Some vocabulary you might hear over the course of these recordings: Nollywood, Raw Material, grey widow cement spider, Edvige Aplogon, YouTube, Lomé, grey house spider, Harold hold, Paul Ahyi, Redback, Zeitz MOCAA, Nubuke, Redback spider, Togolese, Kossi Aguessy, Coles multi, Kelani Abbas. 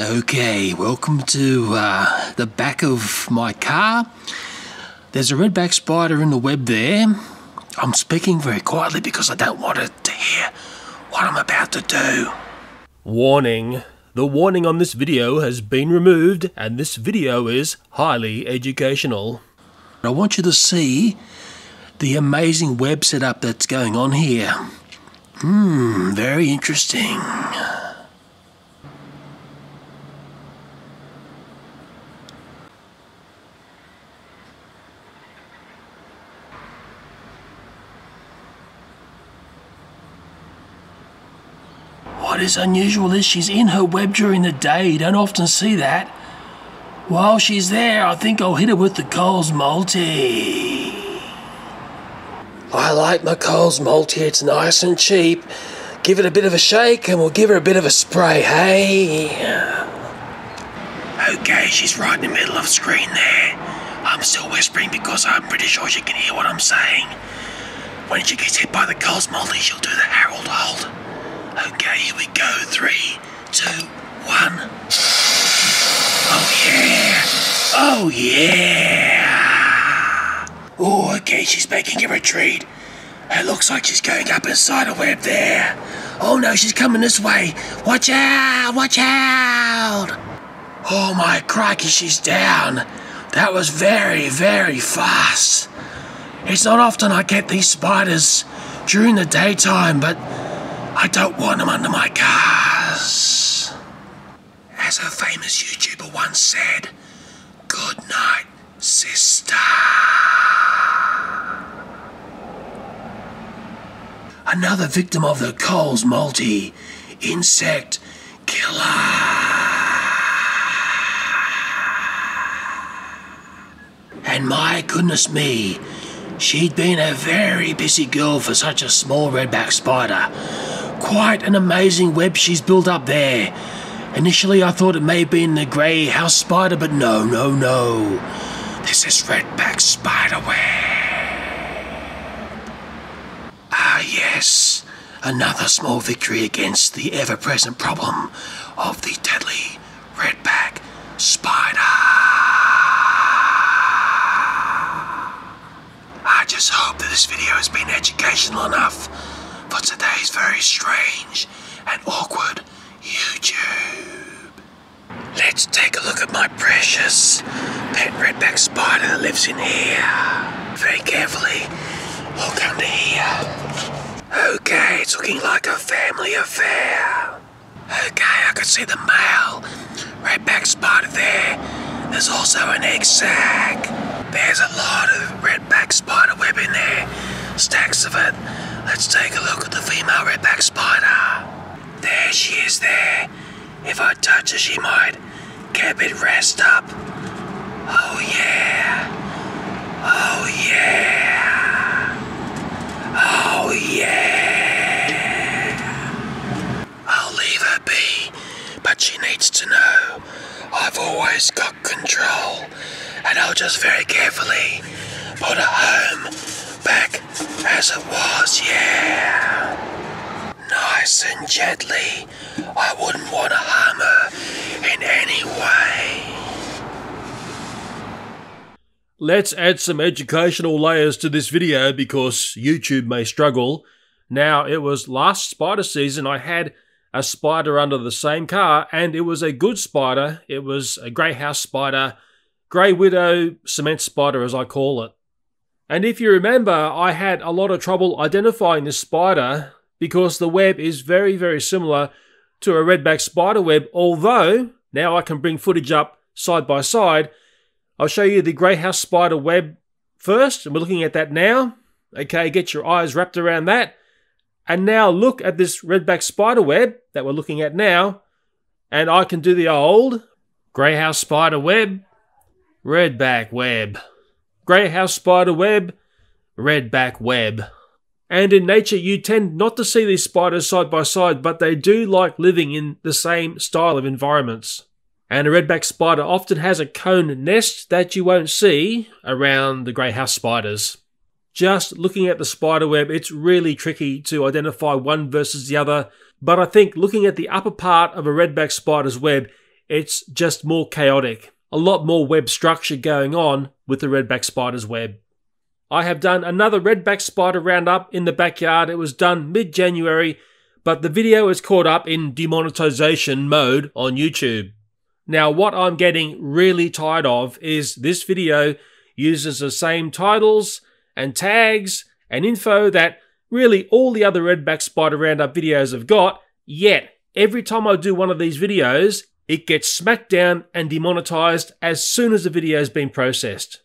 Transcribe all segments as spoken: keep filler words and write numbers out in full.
Okay, welcome to uh, the back of my car. There's a redback spider in the web there. I'm speaking very quietly because I don't want it to hear what I'm about to do. Warning. The warning on this video has been removed and this video is highly educational. I want you to see the amazing web setup that's going on here. Hmm, very interesting. What is unusual is she's in her web during the day. You don't often see that. While she's there, I think I'll hit her with the Coles multi. I like my Coles multi. It's nice and cheap. Give it a bit of a shake and we'll give her a bit of a spray, hey? Okay, she's right in the middle of the screen there. I'm still whispering because I'm pretty sure she can hear what I'm saying. When she gets hit by the Coles multi, she'll do the Harold hold. Okay, here we go. Three, two, one. Oh, yeah. Oh, yeah. Oh, okay, she's making a retreat. It looks like she's going up inside a web there. Oh, no, she's coming this way. Watch out, watch out. Oh, my crikey, she's down. That was very, very fast. It's not often I get these spiders during the daytime, but I don't want them under my cars. As a famous YouTuber once said, good night, sister. Another victim of the Coles multi, insect killer. And my goodness me, she'd been a very busy girl for such a small redback spider. Quite an amazing web she's built up there. Initially I thought it may have been the grey house spider, but no, no, no. This is redback spider web. Ah yes, another small victory against the ever-present problem of the deadly redback spider. I just hope that this video has been educational enough for today's very strange and awkward YouTube. Let's take a look at my precious pet redback spider that lives in here. Very carefully, look under here. Okay, it's looking like a family affair. Okay, I can see the male redback spider there. There's also an egg sac. There's a lot of redback spider web in there. Stacks of it. Let's take a look at the female redback spider. There she is there. If I touch her, she might get a bit rasped up. Oh yeah. Oh yeah. Oh yeah. I'll leave her be, but she needs to know I've always got control, and I'll just very carefully put her home back as it was, yeah. Nice and gently. I wouldn't want to harm her in any way. Let's add some educational layers to this video because YouTube may struggle. Now, it was last spider season I had a spider under the same car and it was a good spider. It was a grey house spider, grey widow cement spider as I call it. And if you remember, I had a lot of trouble identifying this spider because the web is very, very similar to a redback spider web, although now I can bring footage up side by side. I'll show you the grey house spider web first, and we're looking at that now. Okay, get your eyes wrapped around that. And now look at this redback spider web that we're looking at now, and I can do the old grey house spider web, redback web. Grey house spider web, redback web. And in nature, you tend not to see these spiders side by side, but they do like living in the same style of environments. And a redback spider often has a cone nest that you won't see around the grey house spiders. Just looking at the spider web, it's really tricky to identify one versus the other, but I think looking at the upper part of a redback spider's web, It's just more chaotic. A lot more web structure going on with the redback spider's web. I have done another redback spider roundup in the backyard. It was done mid-January, but the video is caught up in demonetization mode on YouTube. Now, what I'm getting really tired of is this video uses the same titles and tags and info that really all the other redback spider roundup videos have got, yet every time I do one of these videos, it gets smacked down and demonetized as soon as the video's been processed.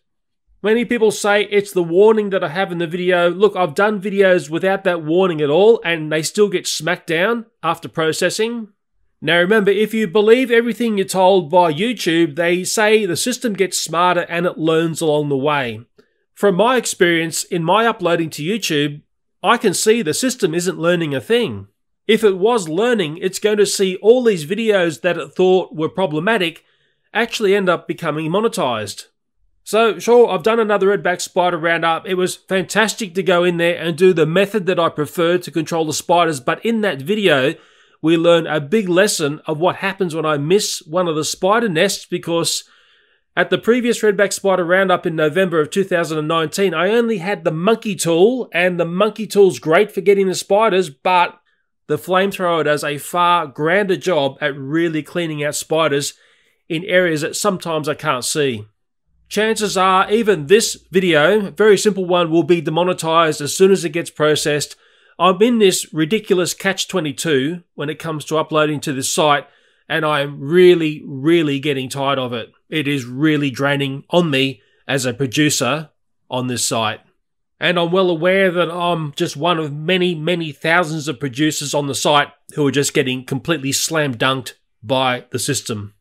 Many people say it's the warning that I have in the video. Look, I've done videos without that warning at all and they still get smacked down after processing. Now remember, if you believe everything you're told by YouTube, they say the system gets smarter and it learns along the way. From my experience in my uploading to YouTube, I can see the system isn't learning a thing. If it was learning, it's going to see all these videos that it thought were problematic actually end up becoming monetized. So sure, I've done another redback spider roundup. It was fantastic to go in there and do the method that I prefer to control the spiders, but in that video, we learn a big lesson of what happens when I miss one of the spider nests, because at the previous redback spider roundup in November of two thousand nineteen, I only had the monkey tool, and the monkey tool's great for getting the spiders, but the flamethrower does a far grander job at really cleaning out spiders in areas that sometimes I can't see. Chances are even this video, very simple one, will be demonetized as soon as it gets processed. I'm in this ridiculous catch twenty-two when it comes to uploading to this site, and I am really, really getting tired of it. It is really draining on me as a producer on this site. And I'm well aware that I'm just one of many, many thousands of producers on the site who are just getting completely slam dunked by the system.